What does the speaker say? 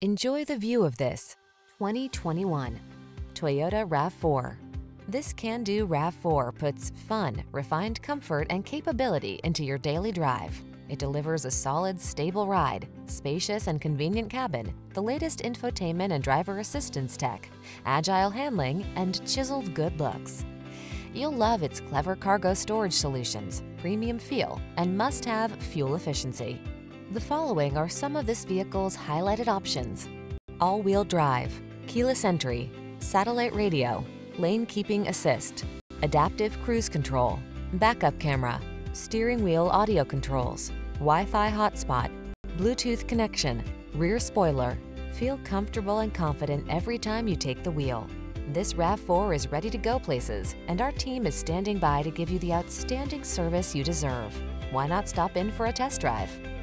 Enjoy the view of this 2021 Toyota RAV4. This can-do RAV4 puts fun, refined comfort, and capability into your daily drive. It delivers a solid, stable ride, spacious and convenient cabin, the latest infotainment and driver assistance tech, agile handling, and chiseled good looks. You'll love its clever cargo storage solutions, premium feel, and must-have fuel efficiency. The following are some of this vehicle's highlighted options: all-wheel drive, keyless entry, satellite radio, lane keeping assist, adaptive cruise control, backup camera, steering wheel audio controls, Wi-Fi hotspot, Bluetooth connection, rear spoiler. Feel comfortable and confident every time you take the wheel. This RAV4 is ready to go places, and our team is standing by to give you the outstanding service you deserve. Why not stop in for a test drive?